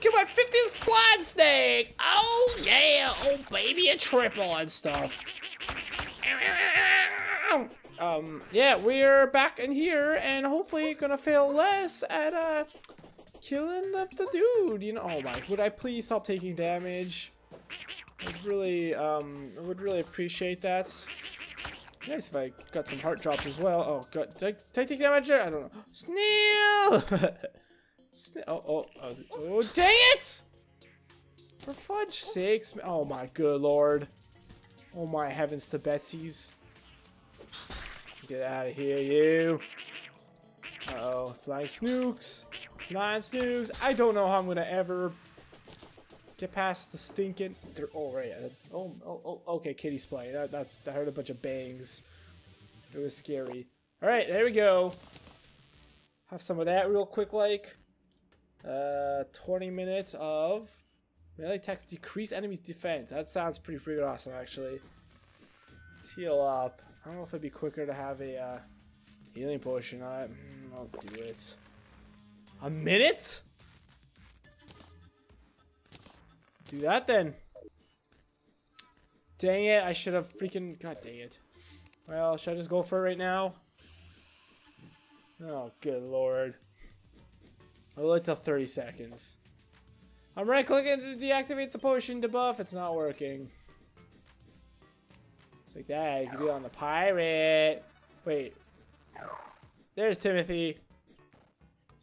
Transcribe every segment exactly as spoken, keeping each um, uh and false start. killed my fiftieth flying snake. Oh, yeah. Oh, baby, a triple and stuff. Um, yeah, we're back in here and hopefully gonna fail less at, uh, killing up the dude. You know, oh my, would I please stop taking damage? It's really, um, I would really appreciate that. Nice if I got some heart drops as well. Oh god, did I, did I take damage there? I don't know. Snail! Snail. Oh, oh, oh, dang it! For fudge sakes. Oh my good lord. Oh my heavens to Betsy's. Get out of here, you. Uh oh, flying snooks. Flying snooks. I don't know how I'm gonna ever get past the stinking. They're, oh, right. Yeah, that's, oh, oh, oh, okay. Kitty's playing. That, that's. I heard a bunch of bangs. It was scary. All right, there we go. Have some of that real quick, like. Uh, twenty minutes of melee attacks decrease enemy's defense. That sounds pretty freaking awesome, actually. Let's heal up. I don't know if it'd be quicker to have a uh, healing potion. I, mm, I'll do it. A minute? Do that then. Dang it, I should have freaking... God dang it. Well, should I just go for it right now? Oh, good lord. I'll wait till thirty seconds. I'm right clicking to deactivate the potion debuff. It's not working. It's like that. You can do it on the pirate. Wait. There's Timothy.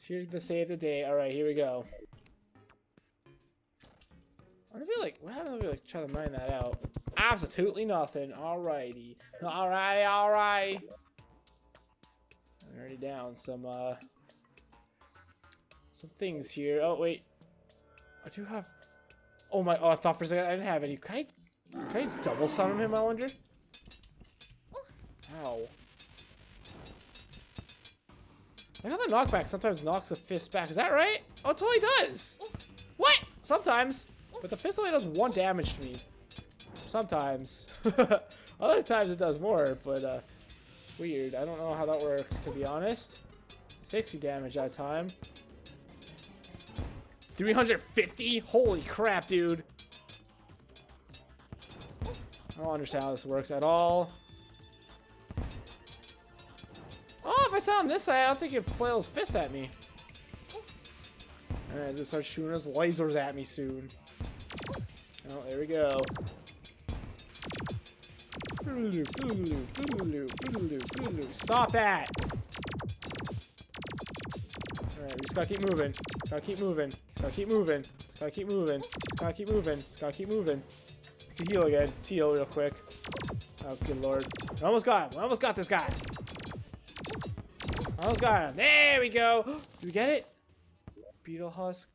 Here's the save the day. Alright, here we go. I feel like, what happened if we like try to mine that out? Absolutely nothing. Alrighty. Alright, alright. I'm already down some uh some things here. Oh wait. I do have Oh my oh I thought for a second I didn't have any. Can I can I double summon him, I wonder? Ow. I got the knockback sometimes knocks a fist back. Is that right? Oh, it totally does! What? Sometimes! But the fist only does one damage to me. Sometimes. Other times it does more, but uh, weird. I don't know how that works, to be honest. sixty damage that time. three hundred fifty? Holy crap, dude. I don't understand how this works at all. Oh, if I sit on this side, I don't think it flails fist at me. Alright, it's gonna start shooting his lasers at me soon. Oh, there we go. Stop that! Alright, we just gotta keep moving. Just gotta keep moving. Just gotta keep moving. Just gotta keep moving. Just gotta keep moving. Just gotta keep moving. We can heal again. Let's heal real quick. Oh, good lord. I almost got him. I almost got this guy. I almost got him. There we go. Did we get it? Beetle husk.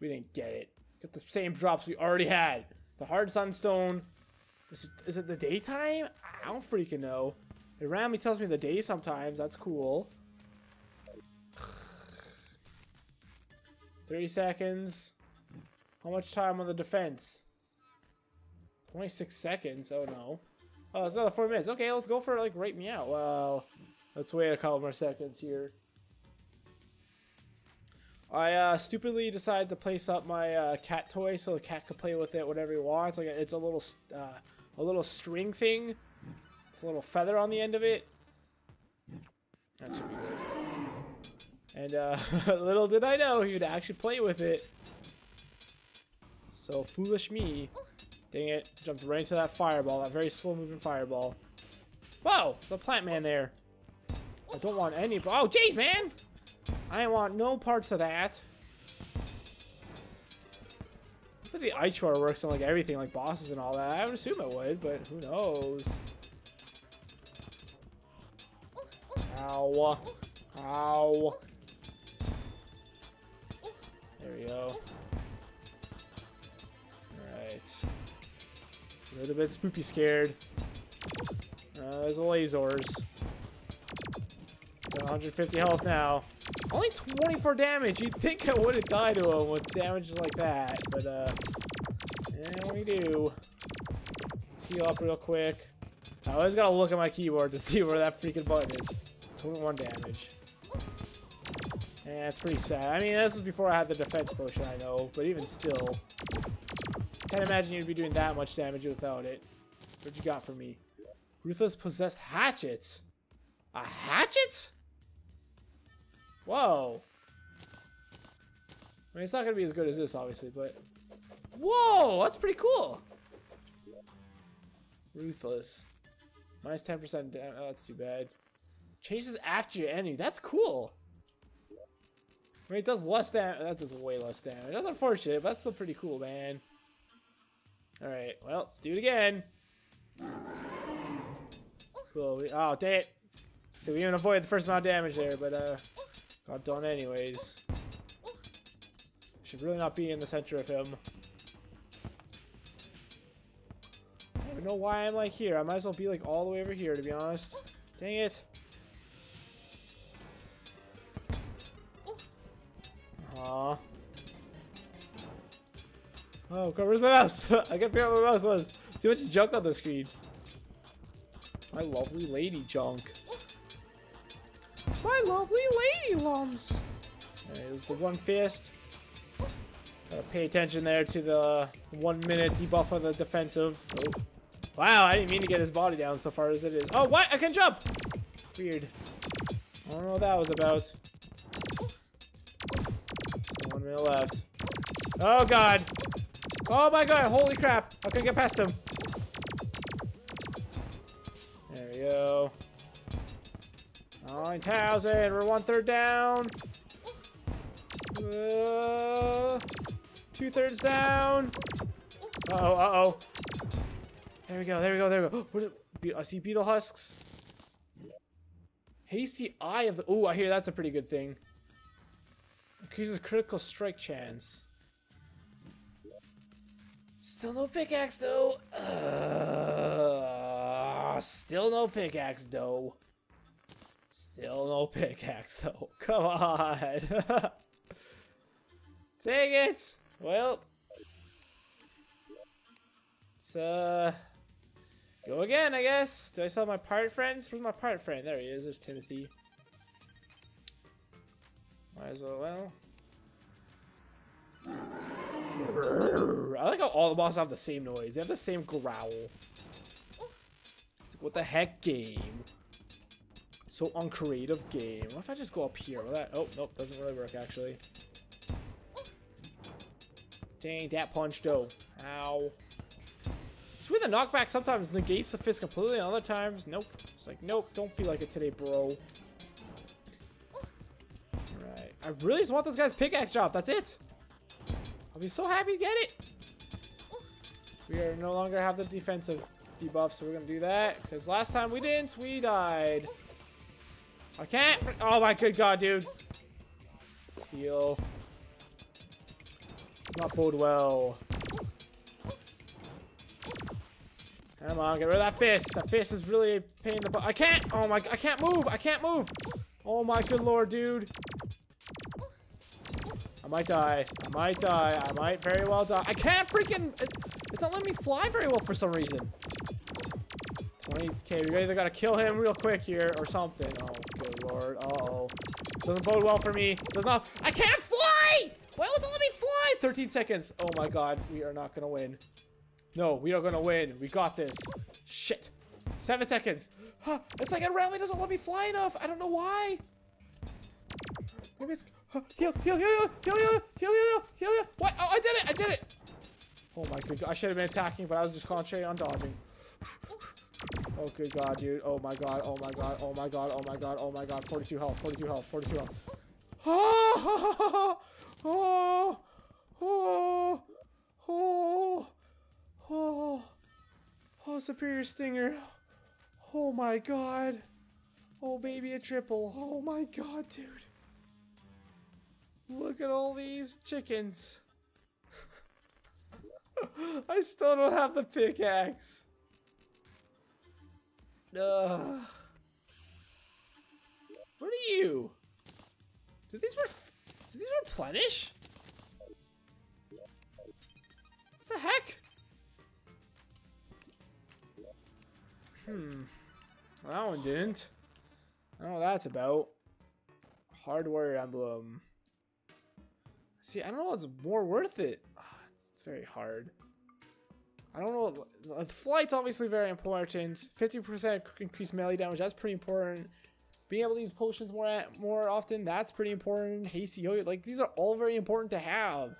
We didn't get it. Got the same drops we already had. The hard sunstone. Is it, is it the daytime? I don't freaking know. It randomly tells me the day sometimes. That's cool. thirty seconds. How much time on the defense? twenty-six seconds. Oh no. Oh, it's another four minutes. Okay, let's go for like right me out. Well, let's wait a couple more seconds here. I uh, stupidly decided to place up my uh, cat toy so the cat could play with it whatever he wants. Like it's a little, uh, a little string thing. It's a little feather on the end of it. That should be good. And uh, little did I know he would actually play with it. So foolish me. Dang it! Jumped right into that fireball. That very slow-moving fireball. Whoa! The plant man there. I don't want any. Oh, jeez, man! I want no parts of that. I think the ichor works on like everything, like bosses and all that. I would assume it would, but who knows? Ow. Ow. There we go. Alright. A little bit spooky scared. Uh, there's the lasers. one hundred fifty health now. Only twenty-four damage. You'd think I wouldn't die to him with damages like that, but uh, yeah, we do. Let's heal up real quick. I always gotta look at my keyboard to see where that freaking button is. twenty-one damage. Yeah, it's pretty sad. I mean, this was before I had the defense potion, I know, but even still. Can't imagine you'd be doing that much damage without it. What you got for me? Ruthless Possessed Hatchet. A hatchet? Whoa. I mean, it's not going to be as good as this, obviously, but... Whoa, that's pretty cool. Ruthless. Minus ten percent damage. Oh, that's too bad. Chases after your enemy. That's cool. I mean, it does less damage. That does way less damage. That's unfortunate, but that's still pretty cool, man. Alright, well, let's do it again. Cool. We, oh, dang it. So we even avoided the first amount of damage there, but uh, got done anyways. Should really not be in the center of him. I don't even know why I'm like here. I might as well be like all the way over here, to be honest. Dang it. Aww. Oh, God, where's my mouse? I can't figure out where my mouse was. Too much junk on the screen. My lovely lady junk. My lovely lady lumps. There's the one fist. Gotta pay attention there to the one minute debuff of the defensive. Oh. Wow, I didn't mean to get his body down so far as it is. Oh, what? I can jump! Weird. I don't know what that was about. One minute left. Oh, God. Oh, my God. Holy crap. I couldn't get past him. There we go. nine thousand. We're one third down. Uh, two thirds down. Uh oh, uh oh. There we go, there we go, there we go. What is, I see beetle husks. Hasty Eye of the. Oh, I hear that's a pretty good thing. Increases critical strike chance. Still no pickaxe, though. Uh, still no pickaxe, though. Still no pickaxe, though. Come on. Dang it! Well, let's uh, go again, I guess. Do I still have my pirate friends? Where's my pirate friend? There he is. There's Timothy. Might as well. Well, I like how all the bosses have the same noise. They have the same growl. It's like, what the heck, game? So uncreative game. What if I just go up here? Will that? Oh, nope. Doesn't really work actually. Dang, that punch though. Ow. It's weird the knockback sometimes negates the fist completely, and other times, nope. It's like, nope, don't feel like it today, bro. Alright. I really just want this guy's pickaxe drop. That's it. I'll be so happy to get it. We are no longer have the defensive debuff, so we're going to do that. Because last time we didn't, we died. I can't. Oh my good God, dude. Heal. Not bode well. Come on, get rid of that fist. That fist is really a pain in the butt. I can't. Oh my! I can't move. I can't move. Oh my good Lord, dude. I might die. I might die. I might very well die. I can't freaking. It, it's not letting me fly very well for some reason. twenty K. We either gotta kill him real quick here or something. Oh good Lord. Uh oh. Doesn't bode well for me. Does not. I can't fly. Why won't it let me fly? thirteen seconds. Oh my God, we are not gonna win. No, we are gonna win. We got this. Shit. Seven seconds. Huh, it's like it randomly doesn't let me fly enough. I don't know why. Maybe it's huh, heal, heal, heal, heal, heal, heal, heal, heal, heal, heal. What? Oh, I did it. I did it. Oh my good God. I should have been attacking, but I was just concentrating on dodging. Oh good God, dude. Oh my God. Oh my God. Oh my God. Oh my God. Oh my God. forty-two health. forty-two health. forty-two health. Oh. Oh, oh, oh, oh, oh, Superior Stinger. Oh my God. Oh, baby, a triple. Oh my God, dude. Look at all these chickens. I still don't have the pickaxe. Ugh. What are you? Dude, these were. Did these replenish? What the heck? Hmm. Well, that one didn't. I don't know what that's about. Hardware Emblem. See, I don't know what's more worth it. Oh, it's very hard. I don't know. Flight's obviously very important. fifty percent increased melee damage. That's pretty important. Being able to use potions more more often. That's pretty important. Hasty yo-yo. Like, these are all very important to have.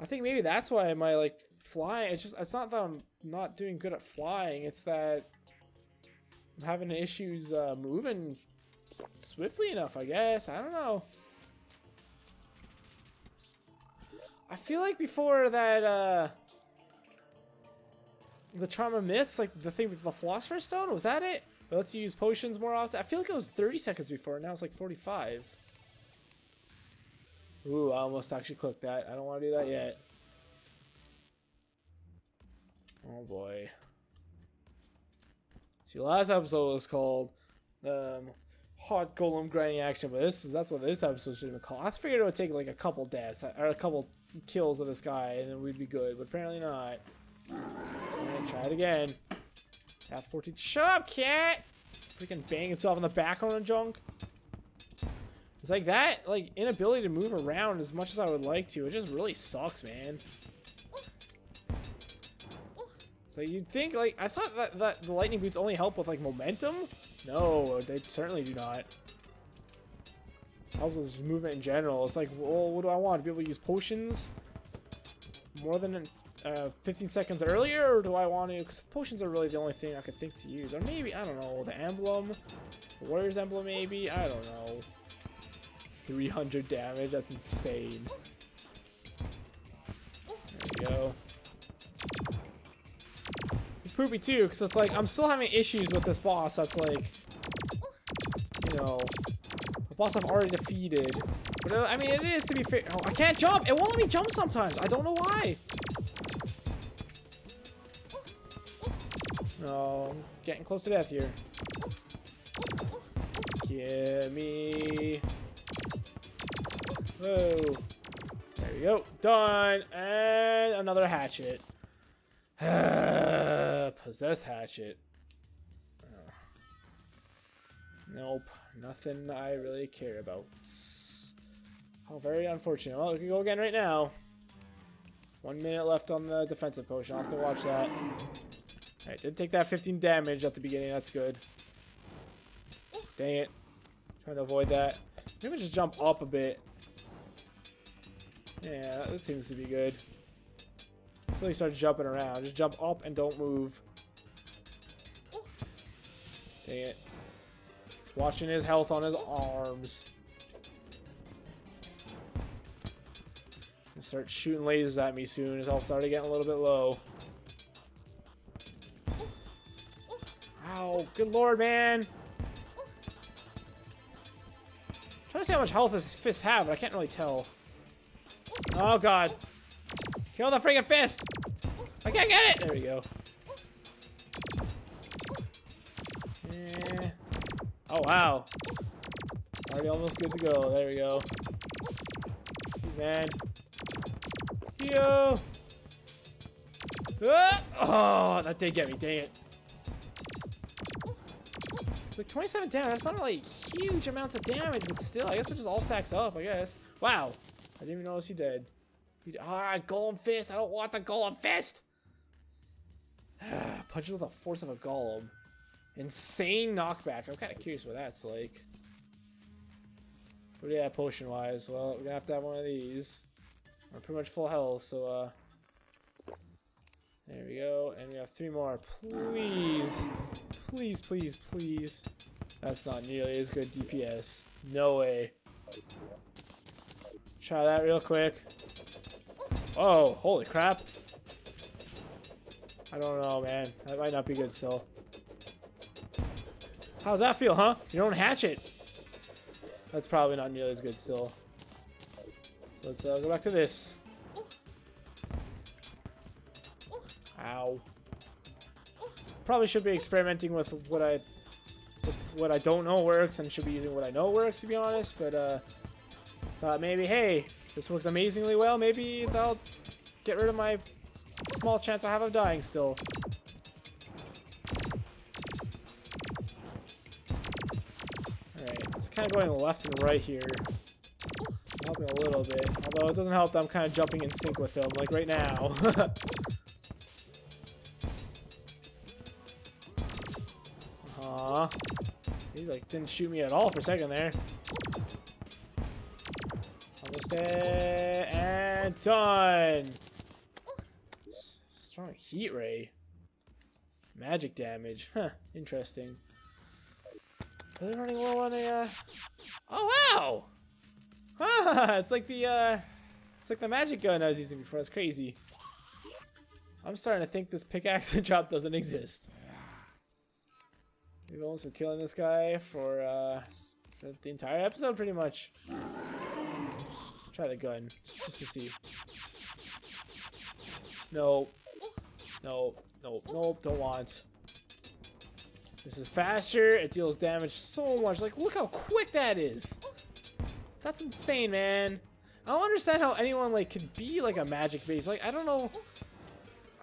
I think maybe that's why my, like, flying. It's just, it's not that I'm not doing good at flying. It's that I'm having issues uh, moving swiftly enough, I guess. I don't know. I feel like before that, uh, the Charm of Myths, like the thing with the Philosopher's Stone, was that it? It lets you use potions more often. I feel like it was thirty seconds before, now it's like forty-five. Ooh, I almost actually clicked that. I don't want to do that yet. Oh boy. See, last episode was called, um, Hot Golem Grinding Action, but this is, that's what this episode should have been called. I figured it would take like a couple deaths, or a couple kills of this guy, and then we'd be good, but apparently not. And try it again. Tap fourteen. Shut up, cat! Freaking bang himself in the back on a junk. It's like that, like, inability to move around as much as I would like to. It just really sucks, man. So you'd think, like, I thought that, that the lightning boots only help with, like, momentum? No, they certainly do not. Helps with just movement in general. It's like, well, what do I want? To be able to use potions more than uh, fifteen seconds earlier? Or do I want to? Because potions are really the only thing I could think to use. Or maybe, I don't know, the emblem? The warrior's emblem, maybe? I don't know. three hundred damage? That's insane. There we go. Poopy too, because it's like I'm still having issues with this boss. That's like, you know, a boss I've already defeated. But I mean, it is to be fair. Oh, I can't jump. It won't let me jump sometimes. I don't know why. No, getting close to death here. Give me. Whoa. There we go. Done. And another hatchet. Possessed hatchet. Oh. Nope, nothing I really care about. Oh, very unfortunate. Well, we can go again right now. One minute left on the defensive potion. I'll have to watch that. Alright, did take that fifteen damage at the beginning. That's good. Dang it. Trying to avoid that. Maybe just jump up a bit. Yeah, that seems to be good. Really start jumping around. Just jump up and don't move. Dang it. He's watching his health on his arms. And start shooting lasers at me soon. His health started getting a little bit low. Ow. Good lord, man. I'm trying to see how much health his fists have, but I can't really tell. Oh, God. Kill the freaking fist! I can't get it! There we go. Yeah. Oh, wow. Already almost good to go. There we go. Jeez, man. Yo! Ah! Oh, that did get me. Dang it. Like, twenty-seven damage. That's not really huge amounts of damage, but still, I guess it just all stacks up, I guess. Wow. I didn't even notice he did. Ah, golem fist! I don't want the golem fist! Punch it with the force of a golem. Insane knockback. I'm kind of curious what that's like. What do you have potion-wise? Well, we're gonna have to have one of these. We're pretty much full health, so, uh... there we go. And we have three more. Please! Please, please, please. That's not nearly as good D P S. No way. Try that real quick. Oh, holy crap. I don't know, man. That might not be good still. How's that feel, huh? You don't hatch it. That's probably not nearly as good still. So let's uh, go back to this. Ow. Probably should be experimenting with what I with what I don't know works and should be using what I know works, to be honest, but uh thought maybe, hey, this works amazingly well. Maybe that'll get rid of my small chance I have of dying still. Alright, it's kind of going left and right here. Helping a little bit. Although it doesn't help that I'm kind of jumping in sync with him, like right now. Aw. He like didn't shoot me at all for a second there. Almost there. And done! Strong heat ray. Magic damage. Huh. Interesting. Are they running low on a, uh... Oh, wow! Ah, it's like the, uh... It's like the magic gun I was using before. That's crazy. I'm starting to think this pickaxe drop doesn't exist. We've almost been killing this guy for, uh... the entire episode, pretty much. Try the gun. Just to see. No. No. Nope, nope, don't want. This is faster, it deals damage so much. Like, look how quick that is. That's insane, man. I don't understand how anyone, like, could be, like, a magic base. Like, I don't know.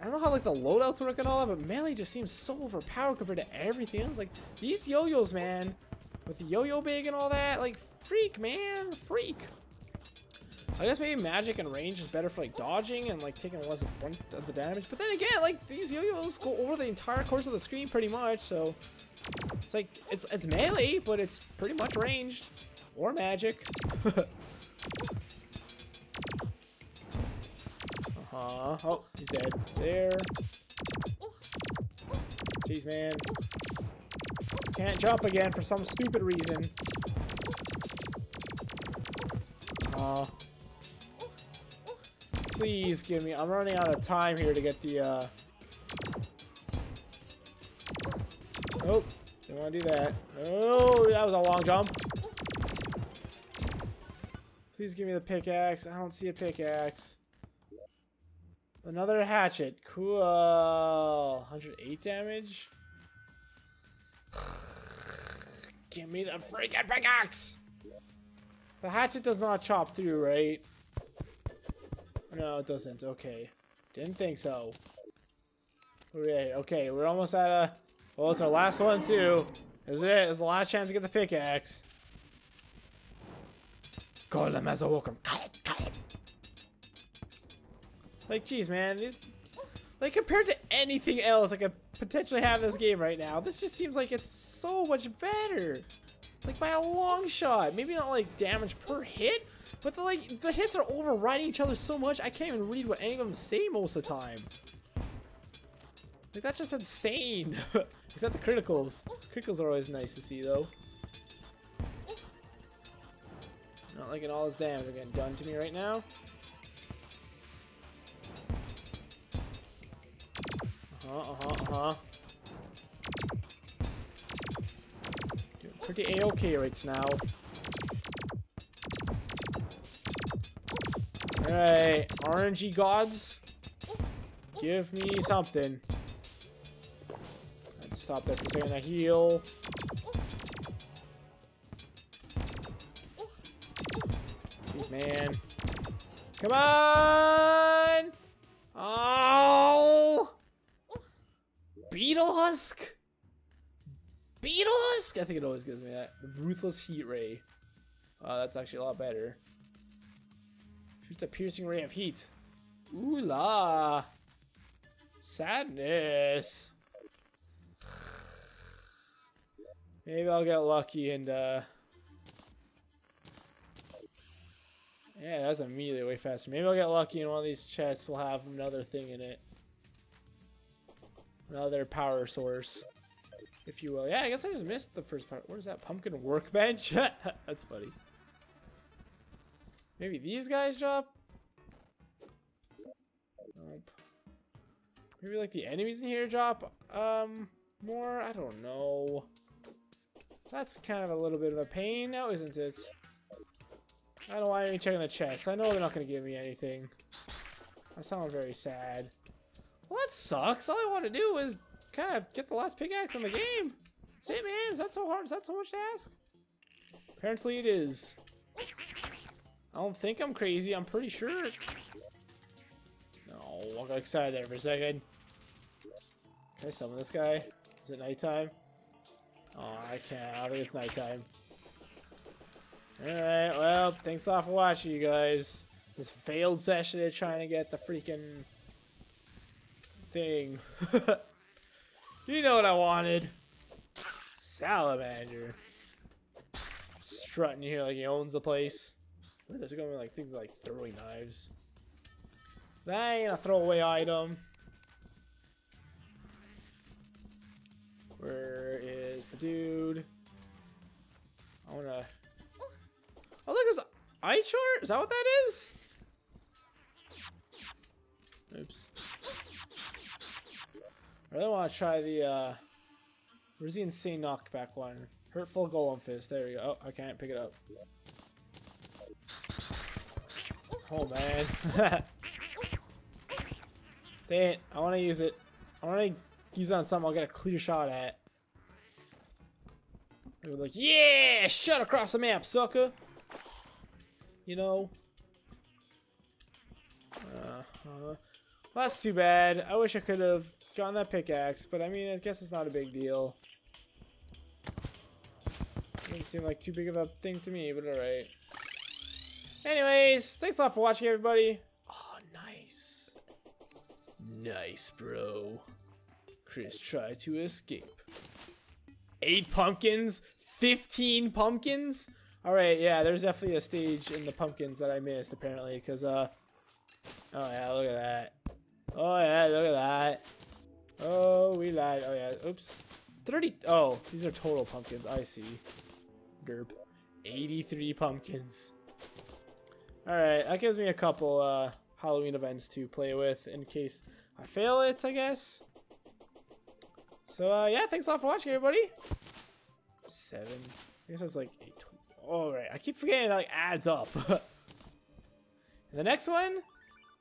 I don't know how, like, the loadouts work and all that, but melee just seems so overpowered compared to everything else. Like, these yo-yos, man, with the yo-yo big and all that, like, freak, man, freak. I guess maybe magic and range is better for like dodging and like taking less of the damage. But then again, like these yo-yos go over the entire course of the screen pretty much. So it's like it's it's melee, but it's pretty much ranged or magic. uh huh. Oh, he's dead. There. Jeez, man. Can't jump again for some stupid reason. Uh. Please give me. I'm running out of time here to get the. Uh... Oh, didn't want to do that. Oh, that was a long jump. Please give me the pickaxe. I don't see a pickaxe. Another hatchet. Cool. one hundred eight damage. Give me the freaking pickaxe. The hatchet does not chop through, right? No, it doesn't. Okay. Didn't think so. Okay, okay, we're almost at a... Well, it's our last one, too. This is it. It's the last chance to get the pickaxe. Call them as a welcome. Like, jeez, man. These, like, compared to anything else I could potentially have in this game right now, this just seems like it's so much better. Like, by a long shot. Maybe not, like, damage per hit, but the, like, the hits are overriding each other so much, I can't even read what any of them say most of the time. Like, that's just insane. Except the criticals. Criticals are always nice to see, though. Not liking all this damage getting done to me right now. Uh-huh, uh-huh, uh-huh. Pretty A-okay right now. Alright, R N G gods. Give me something. I had to stop there for a second. I heal. Jeez, man. Come on! Oh! Beetle husk? Beetle husk? I think it always gives me that. The ruthless heat ray. Uh, that's actually a lot better. Shoots a piercing ray of heat. Ooh la. Sadness. Maybe I'll get lucky and uh yeah, that's immediately way faster. Maybe I'll get lucky and one of these chests will have another thing in it. Another power source, if you will. Yeah, I guess I just missed the first part. Where's that pumpkin workbench? That's funny. Maybe these guys drop? Nope. Maybe like the enemies in here drop um, more? I don't know. That's kind of a little bit of a pain now, isn't it? I don't want any checking the chest. I know they're not going to give me anything. I sound very sad. Well, that sucks. All I want to do is kind of get the last pickaxe in the game. That's it, man. Is that so hard? Is that so much to ask? Apparently it is. I don't think I'm crazy. I'm pretty sure. No, I got excited there for a second. Can I summon this guy? Is it nighttime? Oh, I can't. I think it's nighttime. Alright, well, thanks a lot for watching, you guys. This failed session of trying to get the freaking thing. You know what I wanted. Salamander. Strutting here like he owns the place. Where does it go with like things like throwing knives? That ain't a throwaway item. Where is the dude? I wanna. Oh, look, it's eye chart? Is that what that is? Oops. I really want to try the, uh, where's the insane knockback one? Hurtful Golem Fist. There we go. Oh, I can't pick it up. Oh, man. Dang it. I want to use it. I want to use it on something I'll get a clear shot at. They were like, yeah! Shut across the map, sucker! You know, uh-huh. Well, that's too bad. I wish I could have gotten that pickaxe, but I mean, I guess it's not a big deal. Didn't seem like too big of a thing to me, but alright. Anyways, thanks a lot for watching, everybody. Oh, nice. Nice, bro. Chris tried to escape. Eight pumpkins? Fifteen pumpkins? Alright, yeah, there's definitely a stage in the pumpkins that I missed, apparently, because, uh... oh, yeah, look at that. Oh, yeah, look at that. Oh, we lied. Oh, yeah, oops. thirty... oh, these are total pumpkins. I see. Derp. eighty-three pumpkins. Alright, that gives me a couple, uh, Halloween events to play with in case I fail it, I guess. So, uh, yeah, thanks a lot for watching, everybody. Seven. I guess that's, like, eight... Alright, I keep forgetting it like adds up. The next one,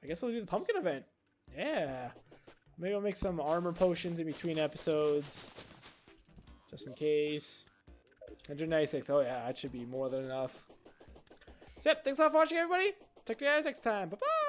I guess we'll do the pumpkin event. Yeah. Maybe I'll make some armor potions in between episodes. Just in case. one ninety-six. Oh yeah, that should be more than enough. So, yep, thanks a lot for watching, everybody. Talk to you guys next time. Bye-bye.